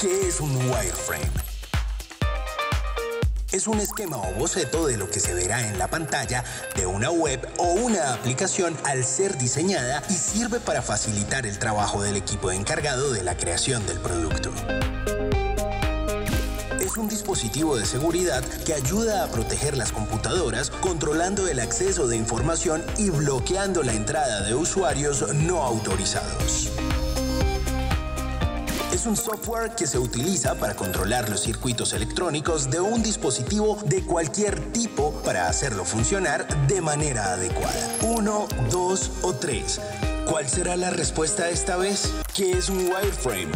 ¿Qué es un wireframe? Es un esquema o boceto de lo que se verá en la pantalla de una web o una aplicación al ser diseñada y sirve para facilitar el trabajo del equipo encargado de la creación del producto. Es un dispositivo de seguridad que ayuda a proteger las computadoras, controlando el acceso de información y bloqueando la entrada de usuarios no autorizados. Es un software que se utiliza para controlar los circuitos electrónicos de un dispositivo de cualquier tipo para hacerlo funcionar de manera adecuada. 1, 2 o 3. ¿Cuál será la respuesta esta vez? ¿Qué es un wireframe?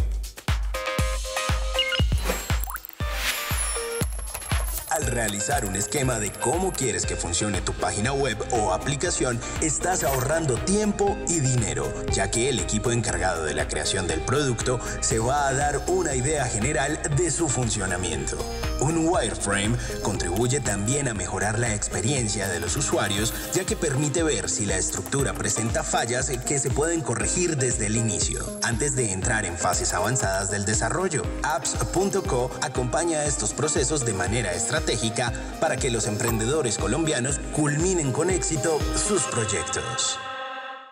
Al realizar un esquema de cómo quieres que funcione tu página web o aplicación, estás ahorrando tiempo y dinero, ya que el equipo encargado de la creación del producto se va a dar una idea general de su funcionamiento. Un wireframe contribuye también a mejorar la experiencia de los usuarios, ya que permite ver si la estructura presenta fallas que se pueden corregir desde el inicio, antes de entrar en fases avanzadas del desarrollo. Apps.co acompaña estos procesos de manera estratégica para que los emprendedores colombianos culminen con éxito sus proyectos.